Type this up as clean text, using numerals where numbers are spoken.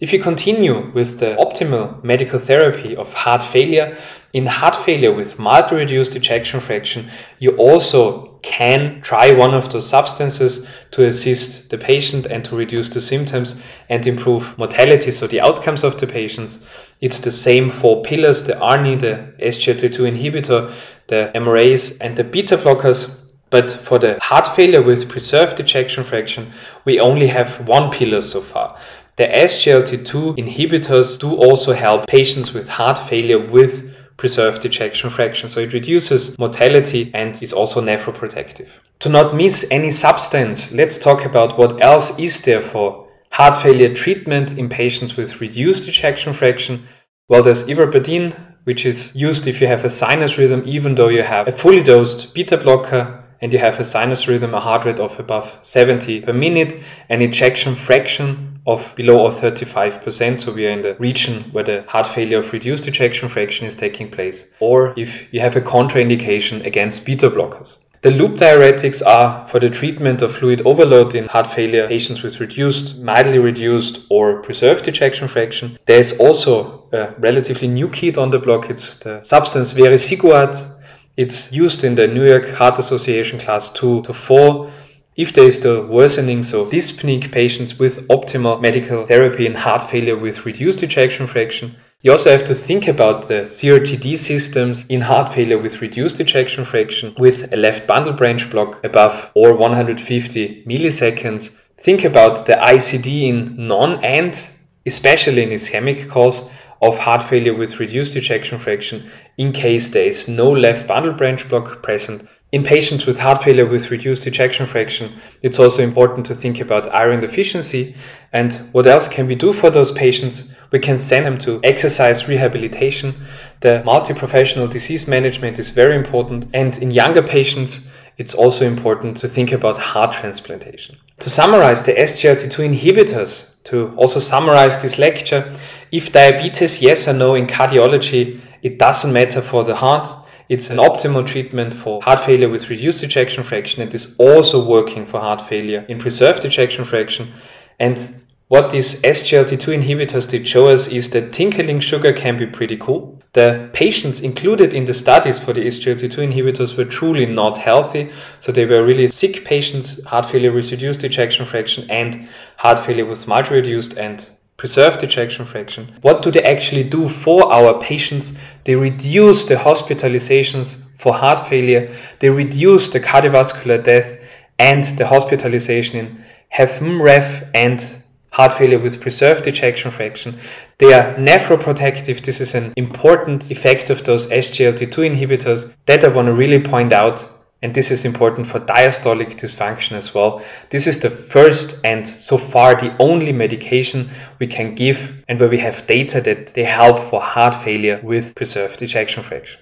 If you continue with the optimal medical therapy of heart failure, in heart failure with mildly reduced ejection fraction, you also can try one of those substances to assist the patient and to reduce the symptoms and improve mortality, so the outcomes of the patients. It's the same four pillars, the ARNI, the SGLT2 inhibitor, the MRAs and the beta blockers. But for the heart failure with preserved ejection fraction, we only have one pillar so far. The SGLT2 inhibitors do also help patients with heart failure with preserved ejection fraction. So it reduces mortality and is also nephroprotective. To not miss any substance, let's talk about what else is there for heart failure treatment in patients with reduced ejection fraction. Well, there's ivabradine, which is used if you have a sinus rhythm, even though you have a fully dosed beta blocker, and you have a sinus rhythm, a heart rate of above 70 per minute, an ejection fraction of below or 35%, so we are in the region where the heart failure of reduced ejection fraction is taking place, or if you have a contraindication against beta blockers. The loop diuretics are for the treatment of fluid overload in heart failure patients with reduced, mildly reduced or preserved ejection fraction. There is also a relatively new kid on the block, it's the substance vericiguat. It's used in the New York Heart Association class 2 to 4 if there is still worsening, so dyspneic patients with optimal medical therapy in heart failure with reduced ejection fraction. You also have to think about the CRTD systems in heart failure with reduced ejection fraction with a left bundle branch block above or 150 milliseconds. Think about the ICD in non and especially in ischemic cause of heart failure with reduced ejection fraction in case there is no left bundle branch block present. In patients with heart failure with reduced ejection fraction, it's also important to think about iron deficiency. And what else can we do for those patients? We can send them to exercise rehabilitation. The multi-professional disease management is very important. And in younger patients, it's also important to think about heart transplantation. To summarize the SGLT2 inhibitors, to also summarize this lecture, if diabetes, yes or no in cardiology, it doesn't matter for the heart. It's an optimal treatment for heart failure with reduced ejection fraction. It is also working for heart failure in preserved ejection fraction. And what these SGLT2 inhibitors did show us is that tinkling sugar can be pretty cool. The patients included in the studies for the SGLT2 inhibitors were truly not healthy. So they were really sick patients, heart failure with reduced ejection fraction and heart failure with mildly reduced and preserved ejection fraction. What do they actually do for our patients? They reduce the hospitalizations for heart failure, they reduce the cardiovascular death and the hospitalization in HFmrEF and heart failure with preserved ejection fraction. They are nephroprotective. This is an important effect of those SGLT2 inhibitors that I want to really point out. And this is important for diastolic dysfunction as well. This is the first and so far the only medication we can give and where we have data that they help for heart failure with preserved ejection fraction.